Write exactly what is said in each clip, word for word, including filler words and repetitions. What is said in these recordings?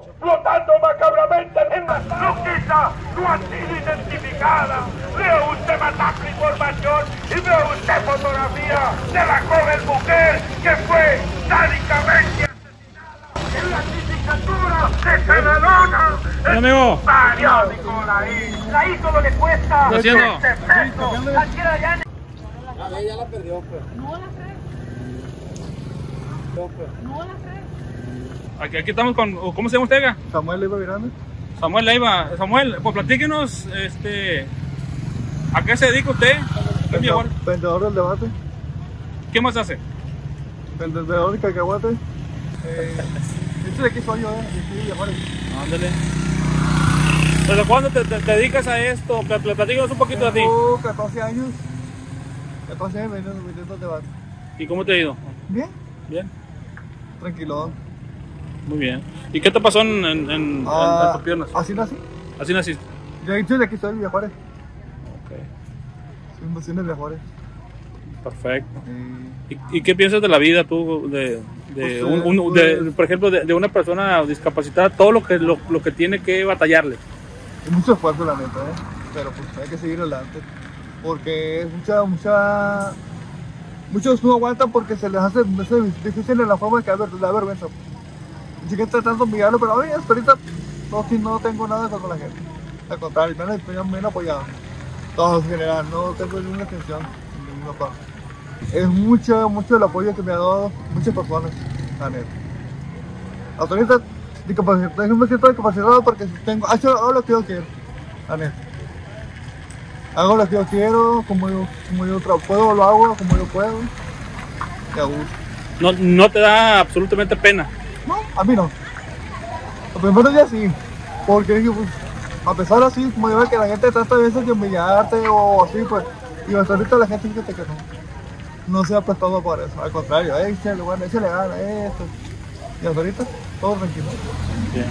cuerpo, flotando macabramente en la loquita, no ha sido identificada. Veo usted masacre y formación y veo usted fotografía de la joven mujer que fue sádicamente asesinada en la sindicatura de Canalona. El amigo periódico la hizo, la hizo lo le cuesta. Lo siento. Ya, ya la perdió, pues. No la sé. No, pues. No la sé. Aquí, aquí estamos con, ¿cómo se llama usted acá? Samuel Leiva Miranda. Samuel Leiva, Samuel, pues platíquenos, este, ¿a qué se dedica usted? Vendedor, vendedor del debate. ¿Qué más hace? Vendedor de cacahuate. Eh, este de aquí soy yo, eh, de Villa Juárez. Ándale. ¿Desde cuándo te, te, te dedicas a esto? Platíquenos un poquito de ti. Tengo catorce años, catorce años vendiendo el debate. ¿Y cómo te ha ido? Bien. Bien. Tranquilo. Muy bien. ¿Y qué te pasó en, en, en, ah, en tus piernas? Así nací. Así naciste. Yo he dicho de aquí soy Villa Juárez. Ok. Soy emociones de Villa Juárez. Perfecto. Eh, ¿Y, ¿Y qué piensas de la vida tú? De, de, pues, un, un, de, de por ejemplo, de, de una persona discapacitada, todo lo que, lo, lo que tiene que batallarle. Es mucho esfuerzo, la neta, ¿eh? Pero pues hay que seguir adelante. Porque es mucha, mucha... Muchos no aguantan porque se les hace, hace difícil en la forma que da vergüenza. Siguen tratando de mirarlo, pero oye, ahorita no, no tengo nada con la gente. Al contrario, me han, me han apoyado. Todos en general, no tengo ninguna atención, ninguna cosa. Es mucho, mucho el apoyo que me han dado muchas personas, la neta. Hasta ahorita, me siento discapacitado porque tengo, hago lo que yo quiero, la neta. Hago lo que yo quiero, como yo, como yo puedo, lo hago como yo puedo. Te abuso. No, no te da absolutamente pena. No, a mí no. Los primeros días sí, porque dije, pues, a pesar así, como yo veo que la gente trata a veces de humillarte o así, pues, y hasta ahorita la gente dice que te no. No se ha prestado por eso, al contrario, échale, bueno, échale gana, esto. Y hasta ahorita, todo tranquilo. Bien.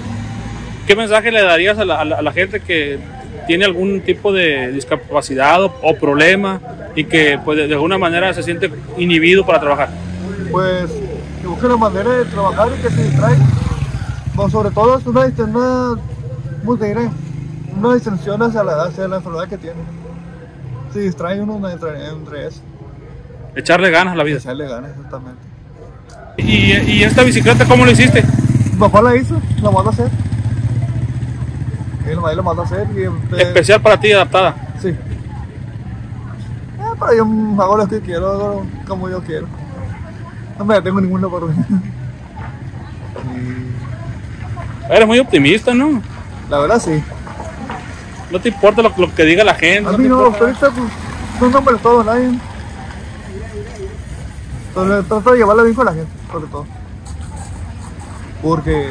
¿Qué mensaje le darías a la, a la, a la gente que tiene algún tipo de discapacidad o, o problema y que, pues, de, de alguna manera se siente inhibido para trabajar? Pues, que busquen la manera de trabajar y que se distraigan. Bueno, sobre todo es una, una, una distensión hacia la, hacia la enfermedad que tienen. Se distrae uno entre, entre eso. Echarle ganas a la vida. Echarle ganas, exactamente. ¿Y, y esta bicicleta cómo la hiciste? Mi papá la hizo, la mandó a hacer. Él, él la mandó a hacer. Y te... ¿Especial para ti, adaptada? Sí. Eh, pero yo hago lo que quiero, hago como yo quiero. No me detengo ninguna por mí. Y... Eres muy optimista, ¿no? La verdad, sí. No te importa lo, lo que diga la gente. A mí no, ahorita pues, son nombres todos, nadie. Pero trato de llevarla bien con la gente, sobre todo. Porque,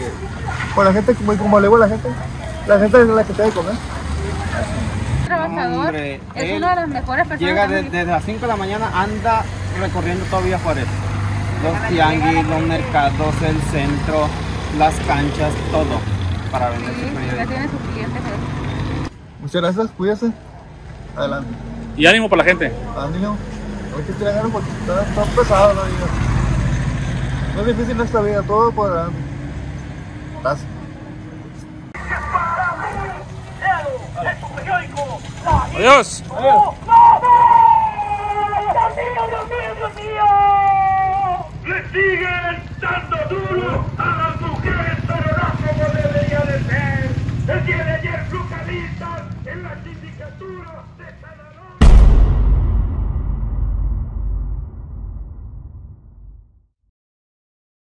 con la gente, como, como le digo a la gente, la gente es la que te debe comer. Trabajador, hombre, es una de las mejores personas. Llega de, desde las cinco de la mañana, anda recorriendo toda Villa Juárez. Los tianguis, los mercados, el centro, las canchas, todo para vender sí, su periódico. Tiene sus clientes. Muchas gracias, cuídense. Adelante. Y ánimo para la gente. Ánimo. Hay que tirar ganas porque está, está pesado la vida. No es difícil nuestra vida, todo por adelante. Gracias. Adiós. Adiós. ¡Le siguen dando duro a la